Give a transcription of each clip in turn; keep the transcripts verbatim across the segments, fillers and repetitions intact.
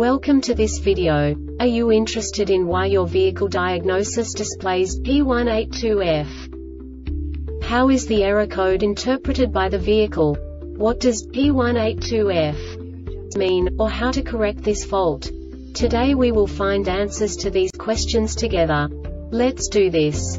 Welcome to this video. Are you interested in why your vehicle diagnosis displays P one eight two F? How is the error code interpreted by the vehicle? What does P one eight two F mean, or how to correct this fault? Today we will find answers to these questions together. Let's do this.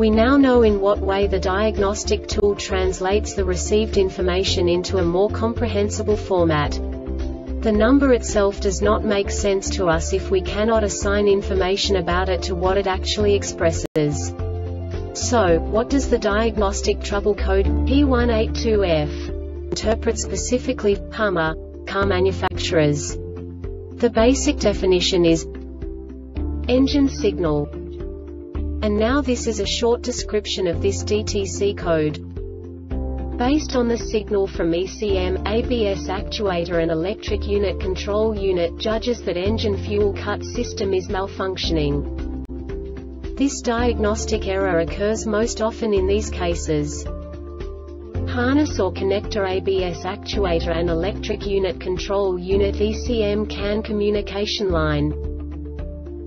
We now know in what way the diagnostic tool translates the received information into a more comprehensible format. The number itself does not make sense to us if we cannot assign information about it to what it actually expresses. So, what does the diagnostic trouble code P one eight two F interpret specifically for HUMMER car manufacturers? The basic definition is engine signal. And now this is a short description of this D T C code. Based on the signal from E C M, A B S actuator and electric unit control unit judges that engine fuel cut system is malfunctioning. This diagnostic error occurs most often in these cases. Harness or connector A B S actuator and electric unit control unit E C M C A N communication line.